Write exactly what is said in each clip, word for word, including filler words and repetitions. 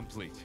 complete.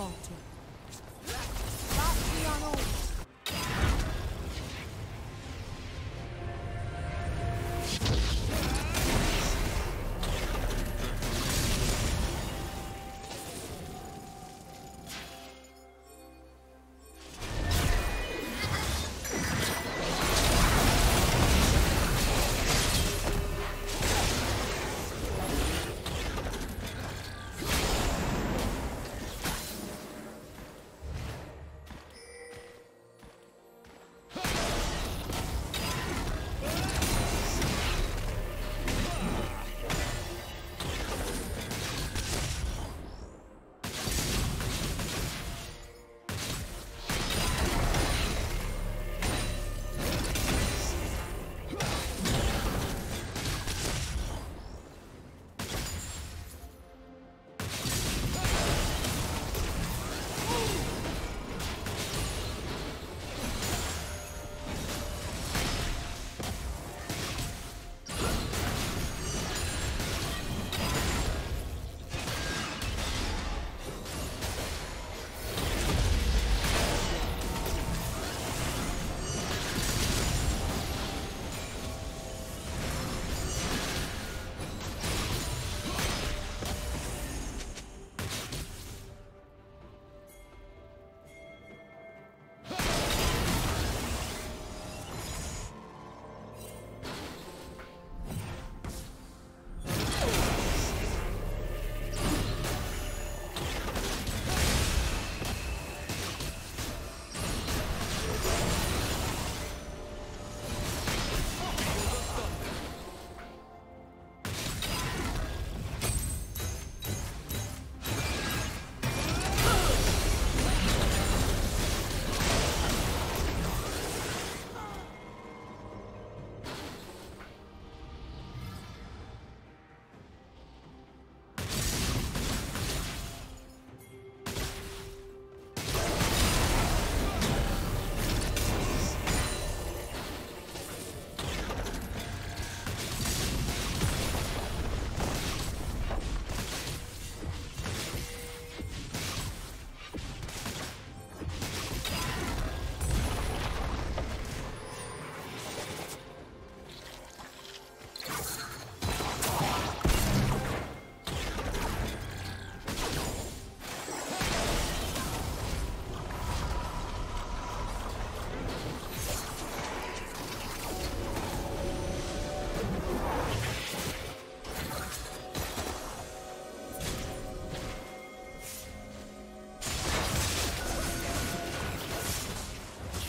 Vaulted. Stop me on order.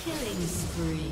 Killing spree.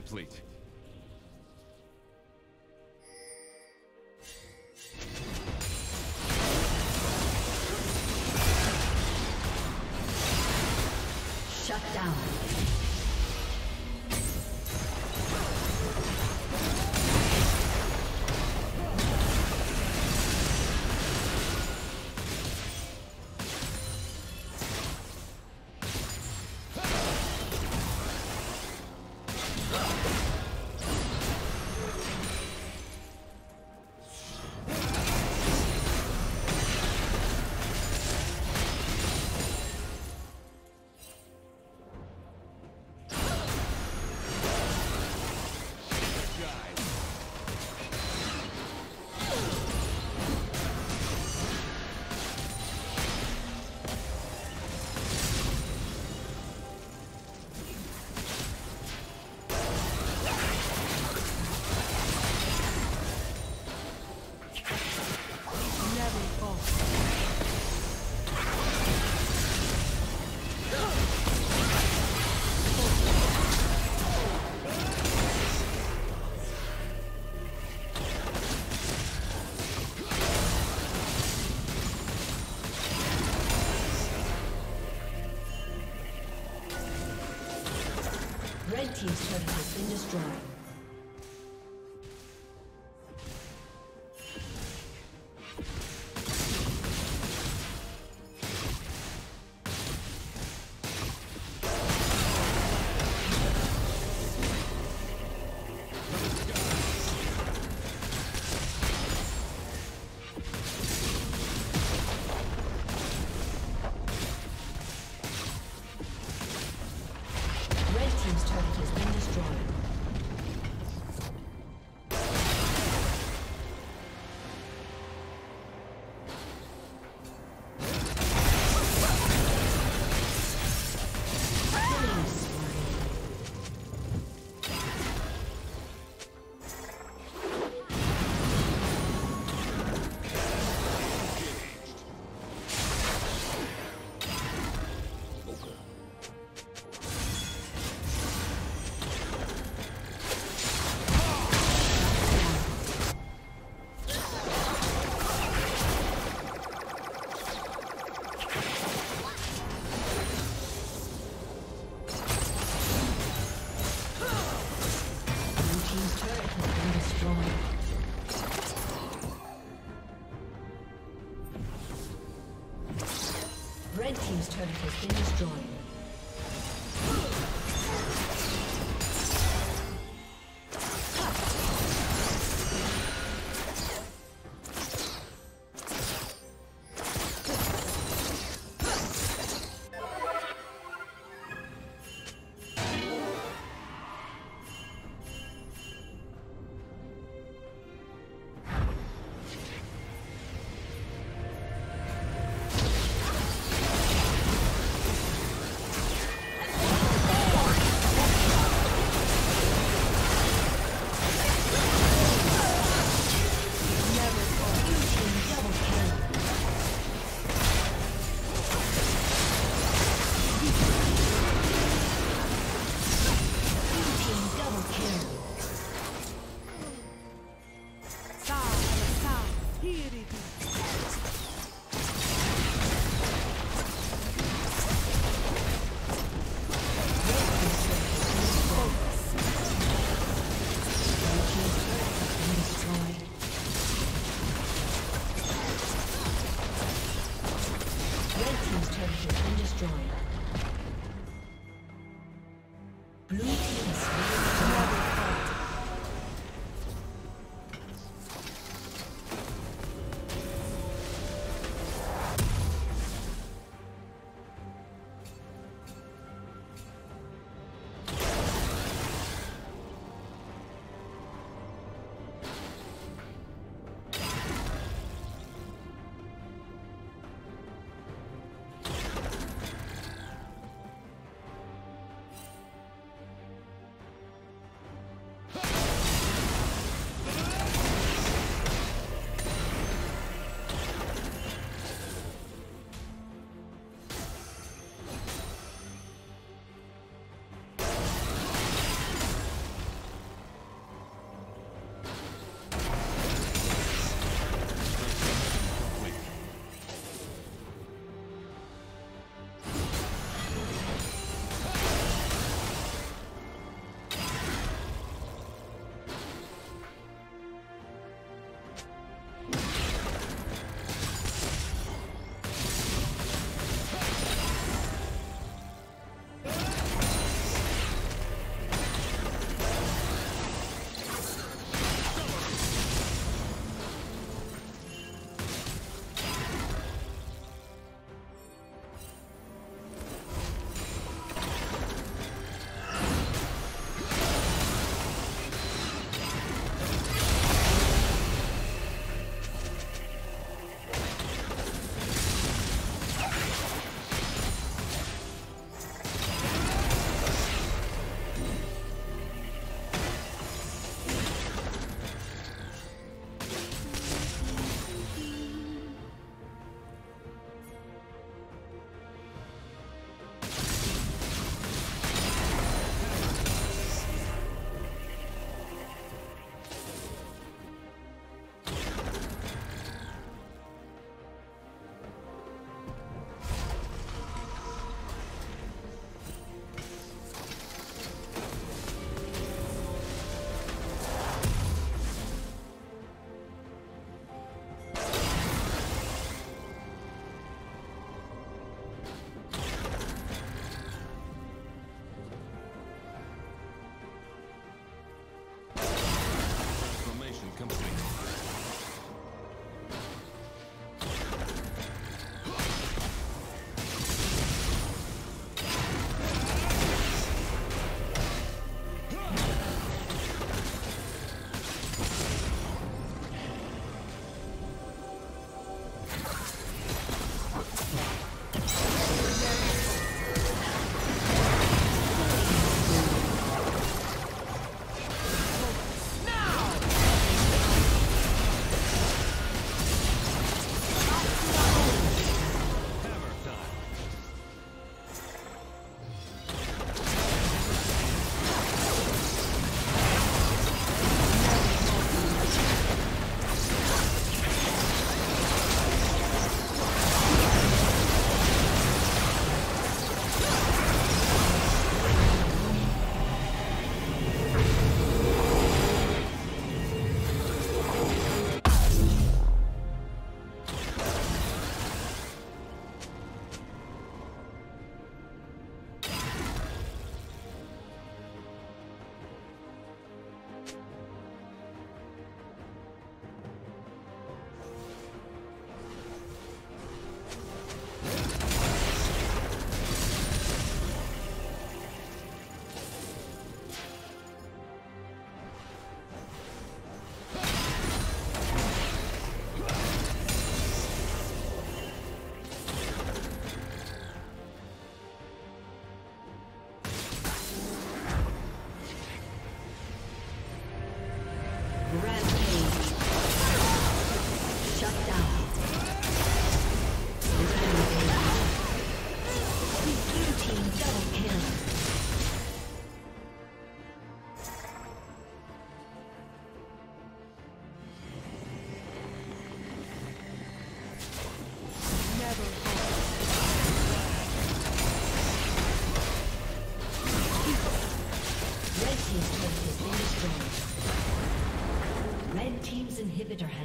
complete. Shut down. Red team's turret has been destroyed. Red team's turret has been destroyed.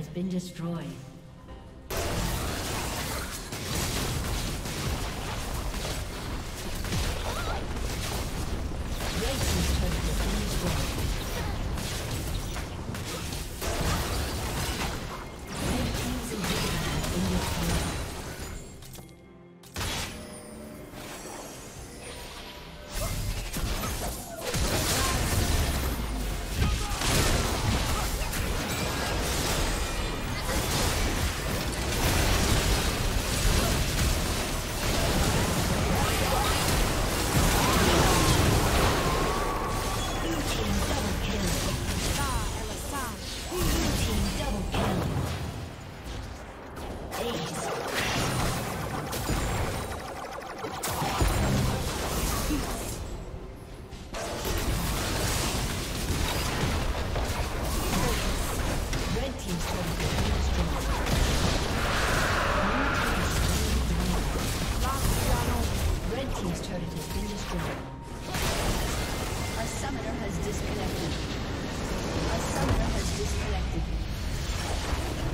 has been destroyed. Disconnected. A summoner has disconnected.